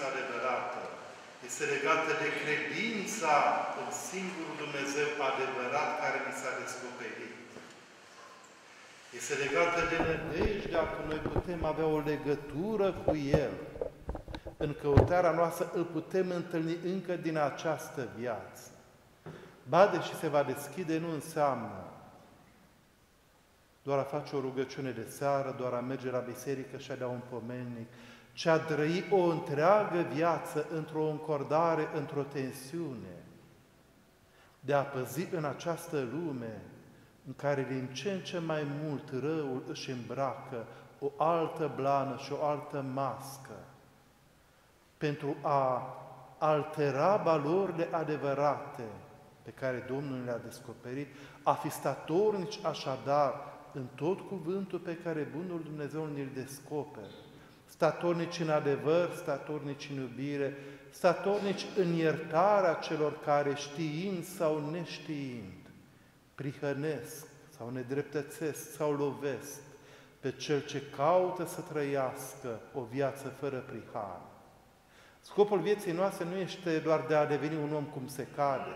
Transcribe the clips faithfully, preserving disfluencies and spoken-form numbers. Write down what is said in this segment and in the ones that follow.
credința adevărată este legată de credința în singurul Dumnezeu adevărat care ni s-a descoperit. Este legată de nădejdea că noi putem avea o legătură cu El. În căutarea noastră îl putem întâlni încă din această viață. Ba, deși se va deschide, nu înseamnă doar a face o rugăciune de seară, doar a merge la biserică și a da un pomelnic, ci a trăi o întreagă viață într-o încordare, într-o tensiune, de a păzi în această lume în care din ce în ce mai mult răul își îmbracă o altă blană și o altă mască, pentru a altera valorile adevărate pe care Domnul le-a descoperit, a fi statornici așadar în tot cuvântul pe care Bunul Dumnezeu ne-l descoperă, statornici în adevăr, statornici în iubire, statornici în iertarea celor care știind sau neștiind, prihănesc sau nedreptățesc sau lovesc pe cel ce caută să trăiască o viață fără prihană. Scopul vieții noastre nu este doar de a deveni un om cum se cade,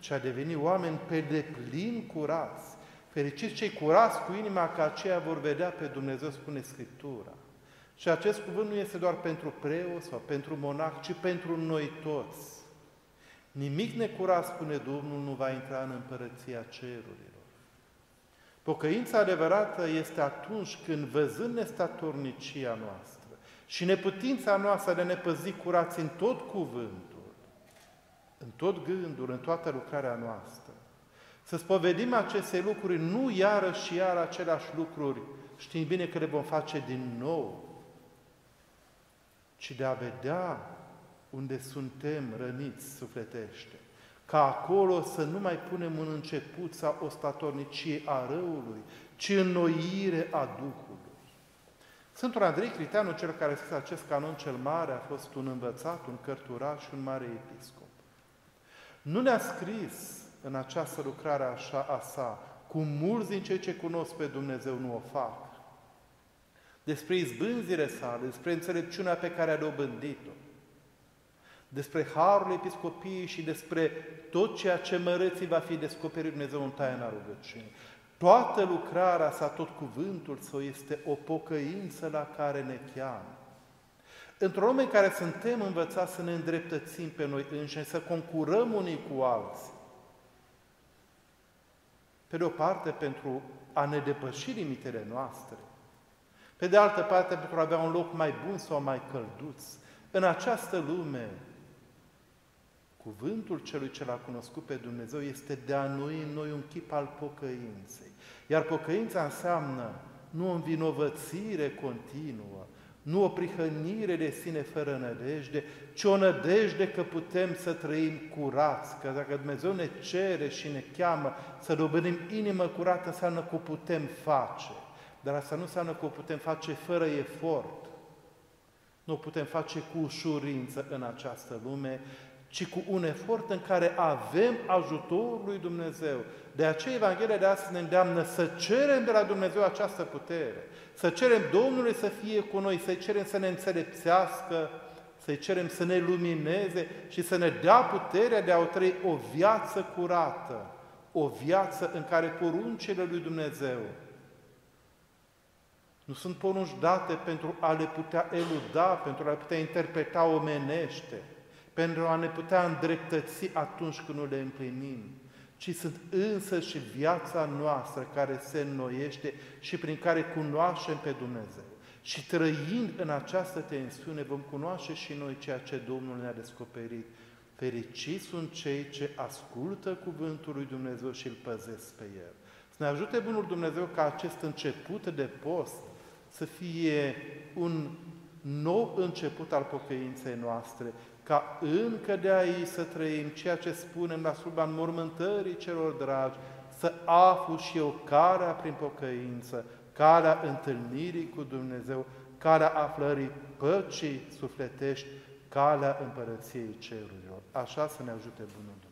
ci a deveni oameni pe deplin curați. Fericiți cei curați cu inima, că aceia vor vedea pe Dumnezeu, spune Scriptura. Și acest cuvânt nu este doar pentru preoți sau pentru monac, ci pentru noi toți. Nimic necurat, spune Domnul, nu va intra în Împărăția Cerurilor. Pocăința adevărată este atunci când, văzând nestatornicia noastră și neputința noastră de a ne păzi curați în tot cuvântul, în tot gândul, în toată lucrarea noastră, să spovedim aceste lucruri, nu iară și iară aceleași lucruri, știind bine că le vom face din nou, ci de a vedea unde suntem răniți sufletește, ca acolo să nu mai punem un început sau o statornicie a răului, ci înnoire a Duhului. Sfântul Andrei Criteanu, cel care a scris acest canon cel mare, a fost un învățat, un cărturaș și un mare episcop. Nu ne-a scris în această lucrare așa a sa, cum mulți din cei ce cunosc pe Dumnezeu nu o fac, despre izbânzile sale, despre înțelepciunea pe care a dobândit-o, despre harul episcopiei și despre tot ceea ce măreții va fi descoperit Dumnezeu în taina rugăciunii. Toată lucrarea sa, tot cuvântul său este o pocăință la care ne cheamă. Într-o lume în care suntem învățați să ne îndreptățim pe noi înșine, să concurăm unii cu alții. Pe de o parte pentru a ne depăși limitele noastre, pe de altă parte pentru a avea un loc mai bun sau mai călduț. În această lume, cuvântul celui ce l-a cunoscut pe Dumnezeu este de a noi în noi un chip al pocăinței. Iar pocăința înseamnă nu o învinovățire continuă, nu o prihănire de sine fără nădejde, ci o nădejde că putem să trăim curați, că dacă Dumnezeu ne cere și ne cheamă să dobândim inimă curată, înseamnă că o putem face. Dar asta nu înseamnă că o putem face fără efort. Nu o putem face cu ușurință în această lume, ci cu un efort în care avem ajutorul lui Dumnezeu. De aceea Evanghelia de astăzi ne îndeamnă să cerem de la Dumnezeu această putere, să cerem Domnului să fie cu noi, să-i cerem să ne înțelepțească, să-i cerem să ne lumineze și să ne dea puterea de a trăi o viață curată, o viață în care poruncile lui Dumnezeu nu sunt porunci date pentru a le putea eluda, pentru a le putea interpreta omenește, pentru a ne putea îndreptăți atunci când nu le împlinim, ci sunt însă și viața noastră care se înnoiește și prin care cunoaștem pe Dumnezeu. Și trăind în această tensiune vom cunoaște și noi ceea ce Domnul ne-a descoperit. Fericiți sunt cei ce ascultă cuvântul lui Dumnezeu și îl păzesc pe El. Să ne ajute Bunul Dumnezeu ca acest început de post să fie un nou început al pocăinței noastre, ca încă de aici să trăim ceea ce spunem la slujba înmormântării celor dragi, să aflu și eu calea prin pocăință, calea întâlnirii cu Dumnezeu, calea aflării păcii sufletești, calea Împărăției Cerurilor. Așa să ne ajute Bunul Dumnezeu.